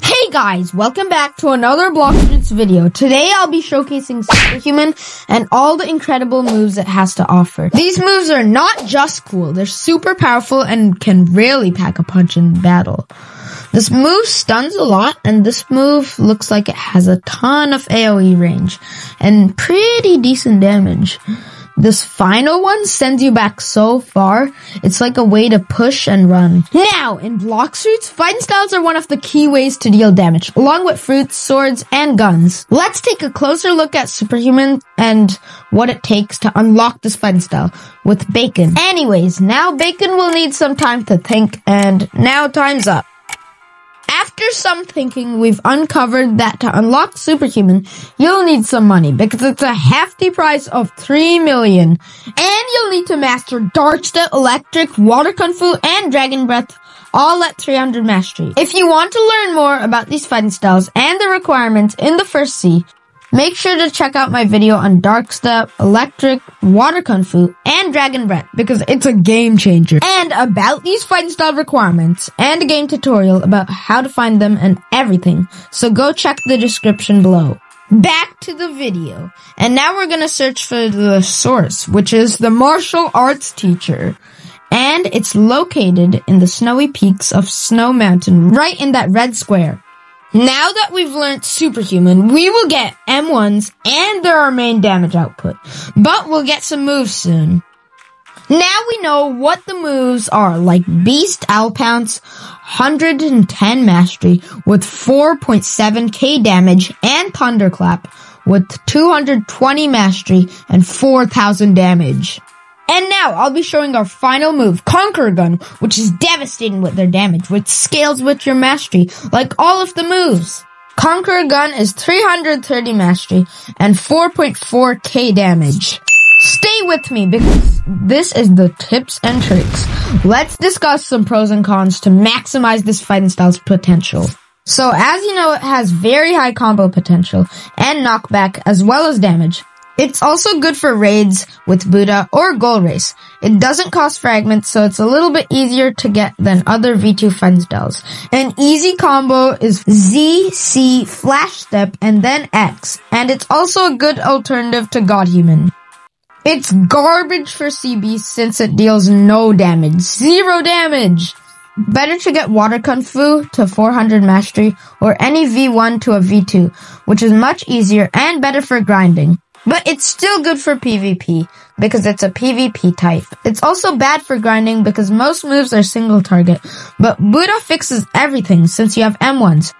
Hey guys, welcome back to another Blox Fruits video. Today I'll be showcasing Superhuman and all the incredible moves it has to offer. These moves are not just cool, they're super powerful and can really pack a punch in battle. This move stuns a lot, and this move looks like it has a ton of AoE range and pretty decent damage. This final one sends you back so far, it's like a way to push and run. Now, in Blox Fruits, fighting styles are one of the key ways to deal damage, along with fruits, swords, and guns. Let's take a closer look at Superhuman and what it takes to unlock this fighting style with Bacon. Anyways, now Bacon will need some time to think, and now time's up. After some thinking, we've uncovered that to unlock Superhuman, you'll need some money because it's a hefty price of $3 million. And you'll need to master Darkstep, Electric, Water Kung Fu, and Dragon Breath, all at 300 mastery. If you want to learn more about these fighting styles and the requirements in the first C, make sure to check out my video on Darkstep, Electric, Water Kung Fu, and Dragon Breath because it's a game changer. And about these fighting style requirements and a game tutorial about how to find them and everything. So go check the description below. Back to the video. And now we're gonna search for the source, which is the martial arts teacher. And it's located in the snowy peaks of Snow Mountain, right in that red square. Now that we've learned Superhuman, we will get M1s and their main damage output, but we'll get some moves soon. Now we know what the moves are, like Beast Owl Pounce, 110 mastery with 4.7k damage, and Thunderclap with 220 mastery and 4,000 damage. And now, I'll be showing our final move, Conqueror Gun, which is devastating with their damage, which scales with your mastery, like all of the moves. Conqueror Gun is 330 mastery and 4.4k damage. Stay with me, because this is the tips and tricks. Let's discuss some pros and cons to maximize this fighting style's potential. So, as you know, it has very high combo potential and knockback, as well as damage. It's also good for raids with Buddha or Goal Race. It doesn't cost fragments, so it's a little bit easier to get than other V2 fighting styles. An easy combo is ZC Flash Step and then X, and it's also a good alternative to Godhuman. It's garbage for CB since it deals no damage. 0 damage! Better to get Water Kung Fu to 400 mastery or any V1 to a V2, which is much easier and better for grinding. But it's still good for PvP, because it's a PvP type. It's also bad for grinding, because most moves are single target. But Buddha fixes everything, since you have M1s.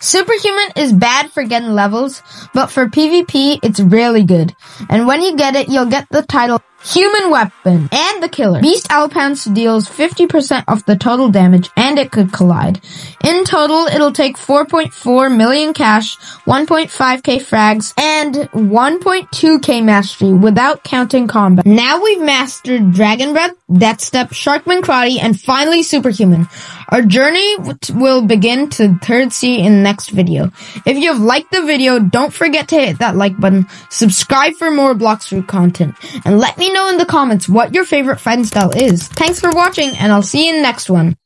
Superhuman is bad for getting levels, but for PvP, it's really good. And when you get it, you'll get the title Human Weapon and the Killer. Beast Owl Pounce deals 50% of the total damage, and it could collide. In total, it'll take 4.4 million cash, 1.5k frags, and 1.2k mastery without counting combat. Now we've mastered Dragon Breath, Death Step, Sharkman Karate, and finally Superhuman. Our journey will begin to 3rd C in the next video. If you have liked the video, don't forget to hit that like button, subscribe for more Blox Fruits content, and let me know in the comments what your favorite fighting style is. Thanks for watching, and I'll see you in the next one.